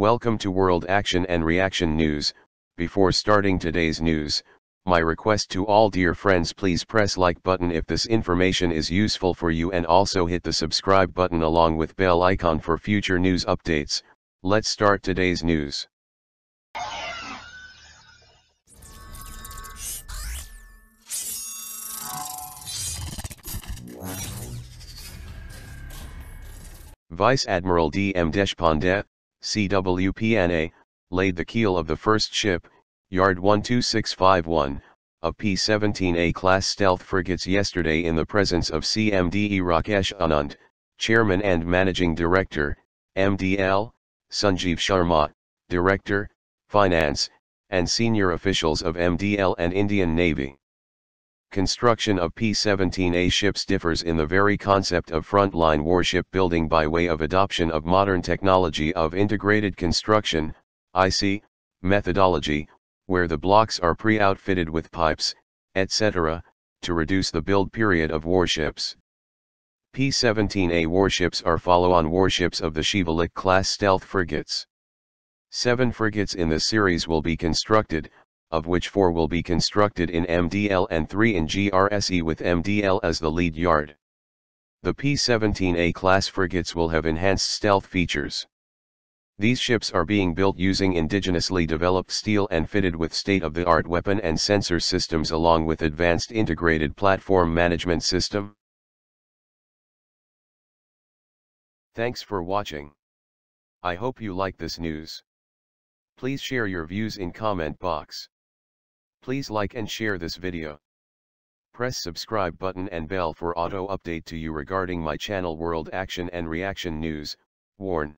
Welcome to World Action and Reaction News. Before starting today's news, my request to all dear friends, please press like button if this information is useful for you, and also hit the subscribe button along with bell icon for future news updates. Let's start today's news. Vice Admiral D. M. Deshpande, CWPNA, laid the keel of the first ship, Yard 12651, of P-17A class stealth frigates yesterday in the presence of CMDE Rakesh Anand, Chairman and Managing Director, MDL, Sanjeev Sharma, Director, Finance, and senior officials of MDL and Indian Navy. Construction of P-17A ships differs in the very concept of frontline warship building by way of adoption of modern technology of integrated construction (IC) methodology, where the blocks are pre-outfitted with pipes, etc., to reduce the build period of warships. P-17A warships are follow-on warships of the Shivalik-class stealth frigates. 7 frigates in this series will be constructed, of which 4 will be constructed in MDL and 3 in GRSE, with MDL as the lead yard. The P-17A class frigates will have enhanced stealth features. These ships are being built using indigenously developed steel and fitted with state-of-the-art weapon and sensor systems along with advanced integrated platform management system. Thanks for watching. I hope you like this news. Please share your views in comment box. Please like and share this video. Press subscribe button and bell for auto update to you regarding my channel World Action and Reaction News. Warn.